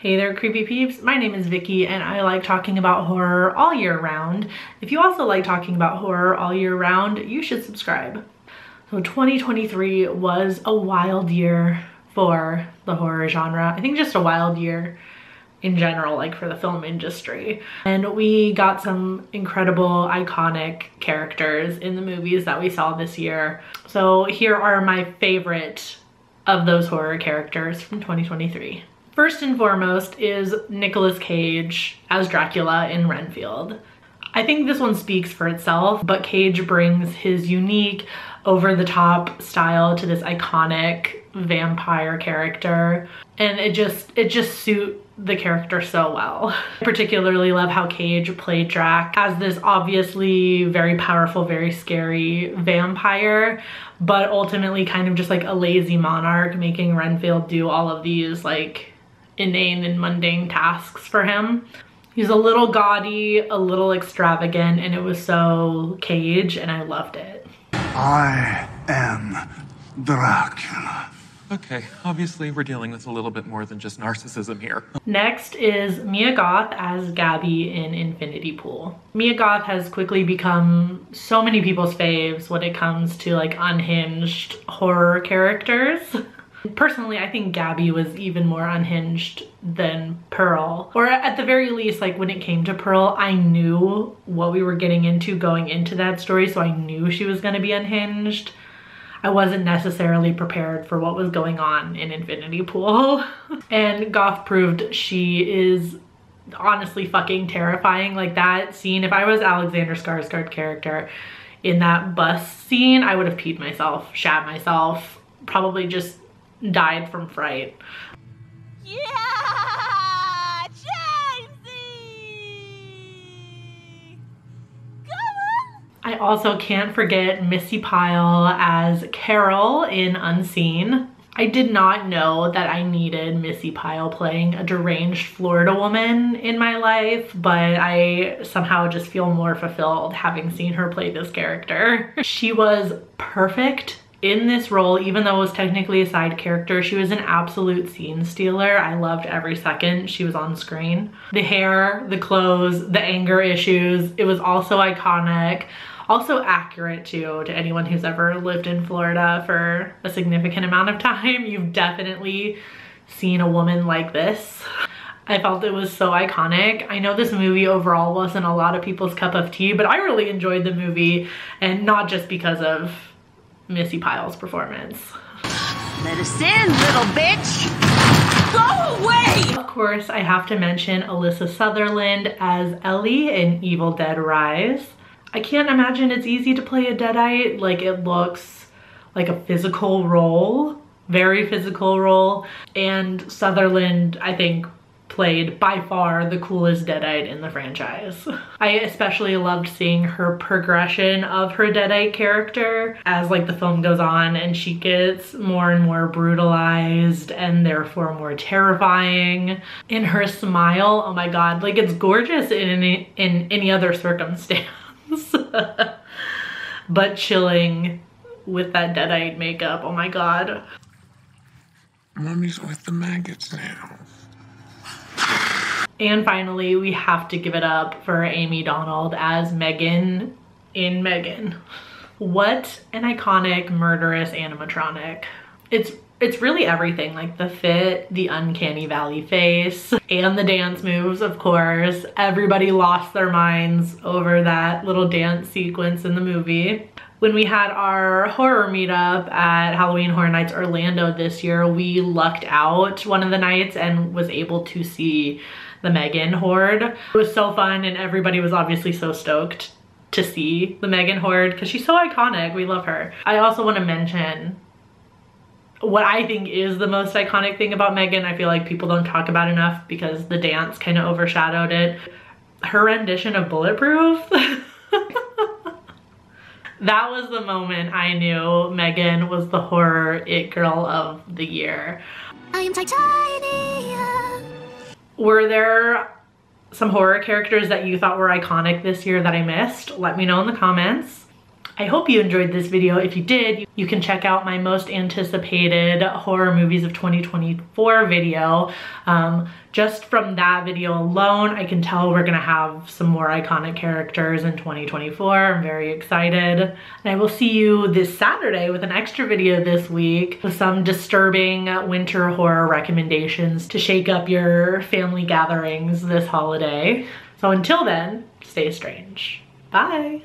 Hey there, creepy peeps. My name is Vicky and I like talking about horror all year round. If you also like talking about horror all year round, you should subscribe. So 2023 was a wild year for the horror genre. I think just a wild year in general, like for the film industry. And we got some incredible iconic characters in the movies that we saw this year. So here are my favorite of those horror characters from 2023. First and foremost is Nicolas Cage as Dracula in Renfield. I think this one speaks for itself, but Cage brings his unique, over-the-top style to this iconic vampire character, and it just suits the character so well. I particularly love how Cage played Drac as this obviously very powerful, very scary vampire, but ultimately kind of just like a lazy monarch, making Renfield do all of these like inane and mundane tasks for him. He's a little gaudy, a little extravagant, and it was so Cage, and I loved it. I am Dracula. Okay, obviously we're dealing with a little bit more than just narcissism here. Next is Mia Goth as Gabby in Infinity Pool. Mia Goth has quickly become so many people's faves when it comes to like unhinged horror characters. Personally, I think Gabby was even more unhinged than Pearl. Or at the very least, like when it came to Pearl, I knew what we were getting into going into that story, so I knew she was gonna be unhinged. I wasn't necessarily prepared for what was going on in Infinity Pool. And Goth proved she is honestly fucking terrifying. Like that scene, if I was Alexander Skarsgård character in that bus scene, I would have peed myself, shat myself, probably just died from fright. Yeah, Jamesy! Come on! I also can't forget Missy Pyle as Carol in Unseen. I did not know that I needed Missy Pyle playing a deranged Florida woman in my life, but I somehow just feel more fulfilled having seen her play this character. She was perfect in this role, even though it was technically a side character. She was an absolute scene stealer. I loved every second she was on screen. The hair, the clothes, the anger issues, it was also iconic. Also accurate too, to anyone who's ever lived in Florida for a significant amount of time. You've definitely seen a woman like this. I felt it was so iconic. I know this movie overall wasn't a lot of people's cup of tea, but I really enjoyed the movie, and not just because of Missy Pyle's performance. Let us in, little bitch! Go away! Of course, I have to mention Alyssa Sutherland as Ellie in Evil Dead Rise. I can't imagine it's easy to play a Deadite. Like, it looks like a physical role, very physical role. And Sutherland, I think, played by far the coolest Deadite in the franchise. I especially loved seeing her progression of her Deadite character as like the film goes on and she gets more and more brutalized and therefore more terrifying. In her smile, oh my god, like it's gorgeous in any other circumstance. But chilling with that Deadite makeup, oh my god. Mommy's with the maggots now. And finally, we have to give it up for Amy Donald as Megan in M3GAN. What an iconic murderous animatronic. It's really everything, like the fit, the uncanny valley face, and the dance moves, of course. Everybody lost their minds over that little dance sequence in the movie. When we had our horror meetup at Halloween Horror Nights Orlando this year, we lucked out one of the nights and was able to see the M3GAN horde. It was so fun, and everybody was obviously so stoked to see the M3GAN horde because she's so iconic. We love her. I also want to mention what I think is the most iconic thing about M3GAN. I feel like people don't talk about enough because the dance kind of overshadowed it. Her rendition of Bulletproof. That was the moment I knew M3GAN was the horror it girl of the year. I am Titanium. Were there some horror characters that you thought were iconic this year that I missed? Let me know in the comments. I hope you enjoyed this video. If you did, you can check out my most anticipated horror movies of 2024 video. Just from that video alone, I can tell we're gonna have some more iconic characters in 2024. I'm very excited. And I will see you this Saturday with an extra video this week with some disturbing winter horror recommendations to shake up your family gatherings this holiday. So until then, stay strange. Bye.